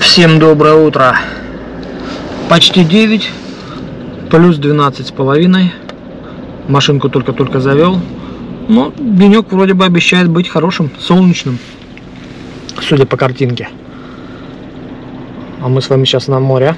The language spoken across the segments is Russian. Всем доброе утро. Почти 9, плюс 12,5. Машинку только-только завел. Но денек вроде бы обещает быть хорошим, солнечным, судя по картинке. А мы с вами сейчас на море.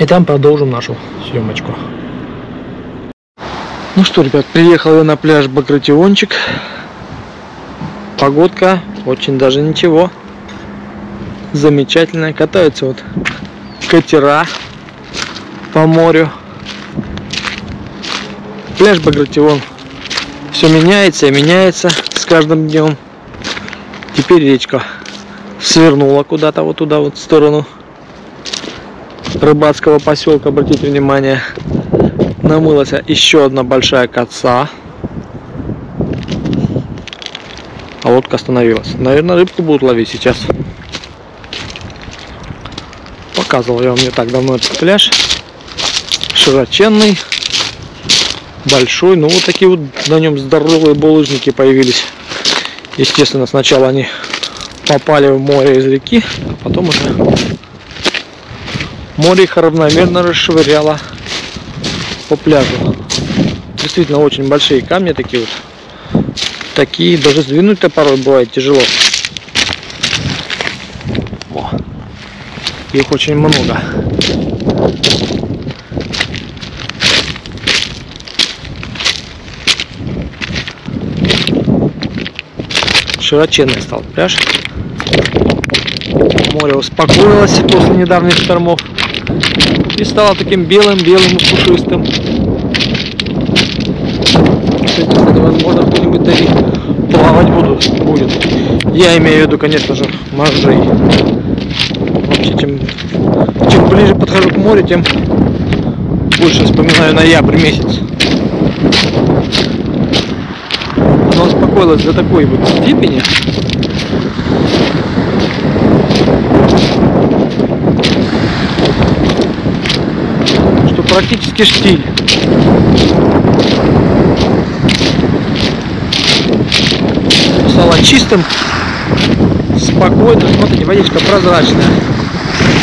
И там продолжим нашу съемочку. Ну что, ребят, приехал я на пляж Багратиончик. Погодка очень даже ничего. Замечательная. Катаются вот катера по морю. Пляж Багратион. Все меняется и меняется с каждым днем. Теперь речка свернула куда-то вот туда, вот в сторону рыбацкого поселка. Обратите внимание, намылась еще одна большая коса. А лодка остановилась. Наверное, рыбку будут ловить сейчас. Показывал я вам не так давно этот пляж. Широченный, большой. Ну, вот такие вот на нем здоровые булыжники появились. Естественно, сначала они попали в море из реки, а потом уже море их равномерно расшвыряло по пляжу. Действительно, очень большие камни такие вот. Такие даже сдвинуть-то порой бывает тяжело. Во. Их очень много. Широченный стал пляж. Море успокоилось после недавних штормов и стало таким белым-белым и пушистым. Кстати, возможно, кто-нибудь даже плавать будет. Я имею в виду, конечно же, моржей. Вообще, чем ближе подхожу к морю, тем больше вспоминаю ноябрь месяц. Оно успокоилось до такой вот степени. Практически штиль. Стало чистым, спокойно. Смотрите, водичка прозрачная.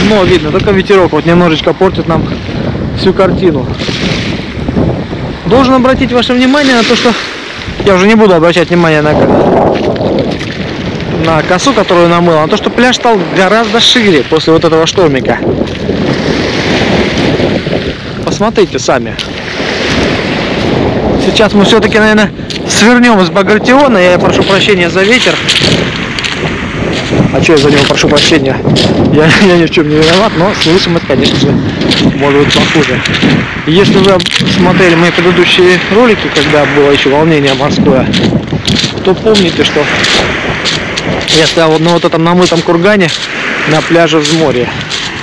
Но видно, только ветерок вот немножечко портит нам всю картину. Должен обратить ваше внимание на то, что... Я уже не буду обращать внимание на косу, которую намыло. На то, что пляж стал гораздо шире после вот этого штормика. Посмотрите сами. Сейчас мы все-таки, наверное, свернем с Багратиона. Я прошу прощения за ветер. А что я за него прошу прощения? Я ни в чем не виноват, но слышим это, конечно же, может быть похуже. Если вы смотрели мои предыдущие ролики, когда было еще волнение морское, то помните, что я стоял на вот этом намытом кургане на пляже Взморья.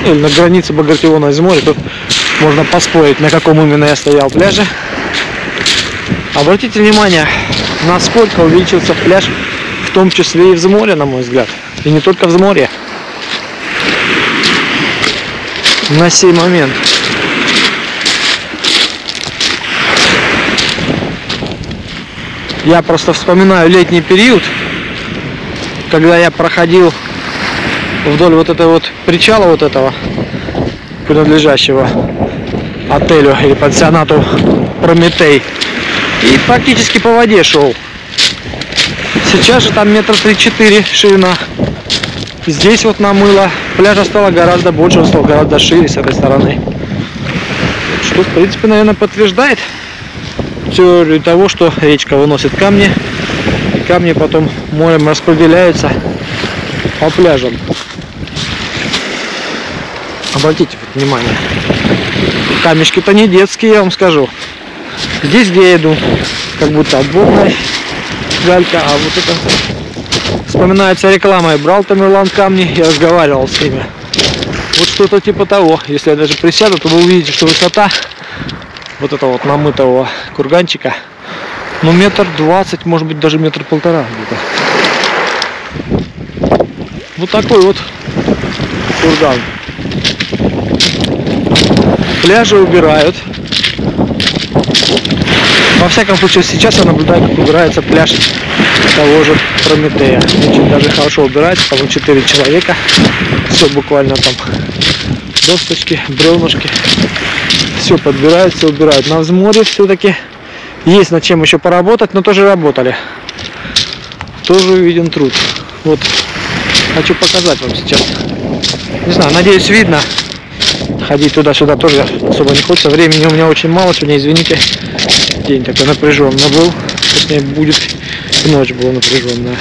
Или на границе Багратиона и Взморья. Тут можно поспорить, на каком именно я стоял пляже. Обратите внимание, насколько увеличился пляж, в том числе и Взморье, на мой взгляд. И не только Взморье. На сей момент. Я просто вспоминаю летний период, когда я проходил вдоль вот этого вот причала, вот этого, принадлежащего отелю или пансионату Прометей, и практически по воде шел. Сейчас же там метра 3-4 ширина. Здесь вот намыло. Пляжа стало гораздо больше, он стал гораздо шире с этой стороны. Что, в принципе, наверное, подтверждает теорию того, что речка выносит камни, и камни потом морем распределяются по пляжам. Обратите внимание, камешки-то не детские, я вам скажу. Здесь, где я иду, как будто отборная галька, а вот это вспоминается реклама. Я брал там Тамерлан камни и разговаривал с ними. Вот что-то типа того. Если я даже присяду, то вы увидите, что высота вот этого вот намытого курганчика, ну, 1,20 метра, может быть, даже 1,5 метра где-то. Вот такой вот курган. Пляжи убирают. Во всяком случае, сейчас я наблюдаю, как убирается пляж того же Прометея. Очень даже хорошо убирается, там 4 человека. Все буквально там досточки, бревнышки. Все подбирают, все убирают. На Взморье все-таки есть над чем еще поработать, но тоже работали. Тоже виден труд. Вот. Хочу показать вам сейчас. Не знаю, надеюсь, видно. Ходить туда-сюда тоже особо не хочется. Времени у меня очень мало сегодня, извините. День такой напряженный был. Точнее, будет и ночь была напряженная.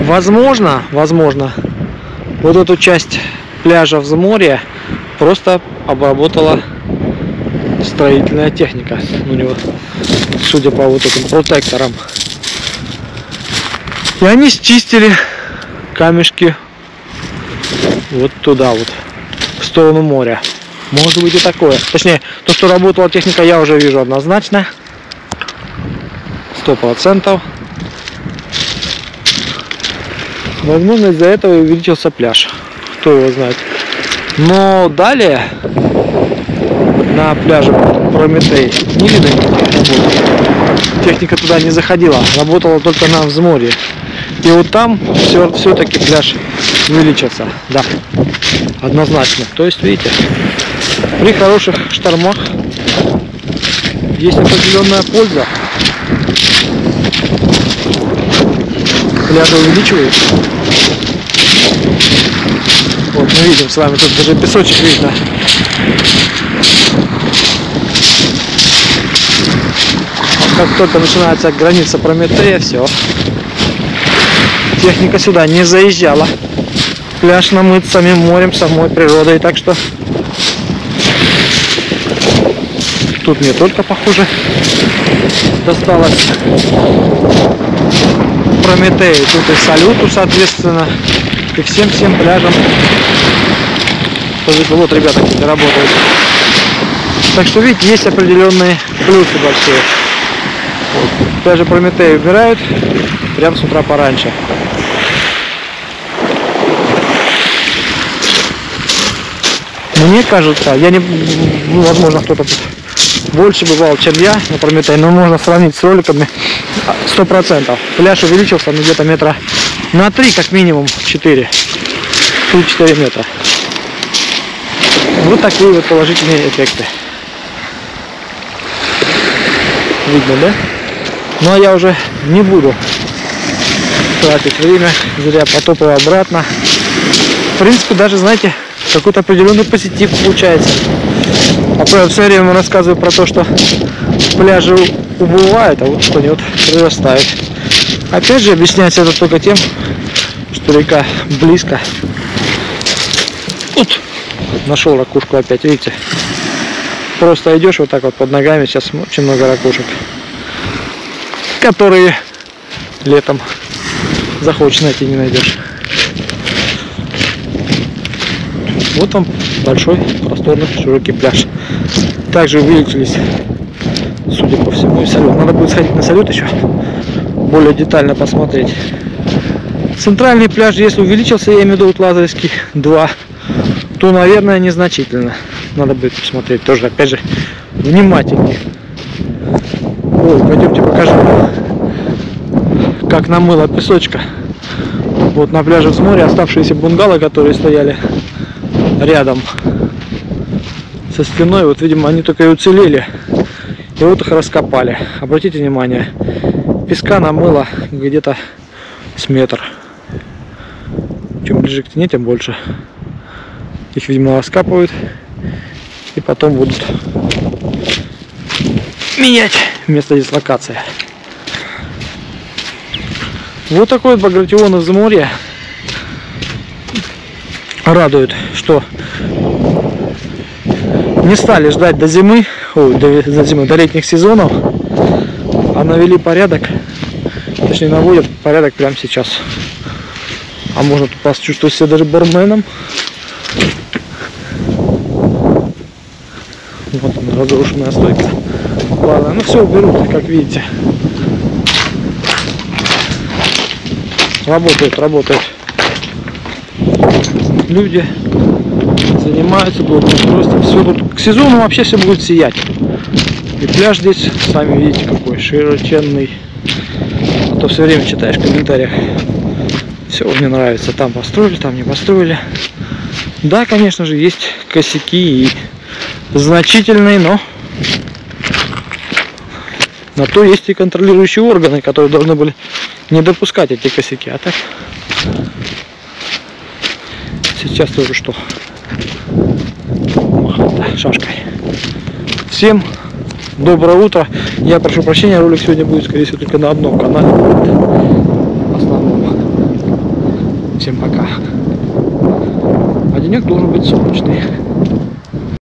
Возможно, вот эту часть пляжа Взморья просто обработала строительная техника. У него, судя по вот этим протекторам. И они счистили камешки вот туда вот, в сторону моря. Может быть и такое. Точнее, то, что работала техника, я уже вижу однозначно. 100%. Возможно, из-за этого увеличился пляж. Кто его знает. Но далее на пляже Прометей не видно никаких работ. Техника туда не заходила. Работала только на Взморье. И вот там все-таки пляж увеличится. Да, однозначно. То есть, видите, при хороших штормах есть определенная польза. Пляжи увеличиваются. Вот мы видим с вами, тут даже песочек видно. А как только начинается граница Прометея, все. Техника сюда не заезжала. Пляж намыт самим морем, самой природой. Так что тут не только, похоже, досталось Прометею. Тут и Салюту, соответственно, и всем пляжам. Вот ребята какие-то работают. Так что, видите, есть определенные плюсы большие. Вот. Пляжи Прометея убирают прям с утра пораньше. Мне кажется, я не, ну, возможно, кто-то больше бывал, чем я на Прометей, но можно сравнить с роликами 100%. Пляж увеличился где-то метра на 3, как минимум 4. 3-4 метра. Вот такие вот положительные эффекты. Видно, да? Ну, а я уже не буду тратить время, зря потопал обратно. В принципе, даже, знаете, какой-то определенный позитив получается. А то я все время рассказываю про то, что пляжи убывают, а вот что-нибудь прирастает. Опять же, объясняется это только тем, что река близко. Вот, нашел ракушку опять, видите. Просто идешь вот так вот под ногами, сейчас очень много ракушек, которые летом захочешь найти, не найдешь. Вот там большой, просторный, широкий пляж. Также увеличились, судя по всему, и Салют. Надо будет сходить на Салют еще, более детально посмотреть. Центральный пляж, если увеличился, я имею в виду вот Лазаревский 2, то, наверное, незначительно. Надо будет посмотреть тоже, опять же, внимательнее. Ой, пойдемте покажу, как намыло песочка. Вот на пляже Взморья оставшиеся бунгало, которые стояли рядом со стеной, вот, видимо, они только и уцелели, и вот их раскопали. Обратите внимание, песка намыло где-то с метр. Чем ближе к тени, тем больше. Их, видимо, раскапывают и потом будут менять место дислокации. Вот такой вот Багратион и Взморье. Радует, что не стали ждать до зимы, до летних сезонов, а навели порядок, точнее, наводят порядок прямо сейчас. А можно тут почувствовать себя даже барменом. Вот она, разрушенная стойка. Ладно, ну все уберут, как видите. Работают. Люди занимаются благоустройством. Все тут к сезону вообще все будет сиять. И пляж здесь, сами видите, какой широченный. А то все время читаешь в комментариях: все, мне нравится, там построили, там не построили. Да, конечно же, есть косяки и значительные, но на то есть и контролирующие органы, которые должны были не допускать эти косяки. А так сейчас тоже что? Махать шашкой. Всем доброе утро. Я прошу прощения, ролик сегодня будет, скорее всего, только на одном канале. В основном. Всем пока. А денек должен быть солнечный.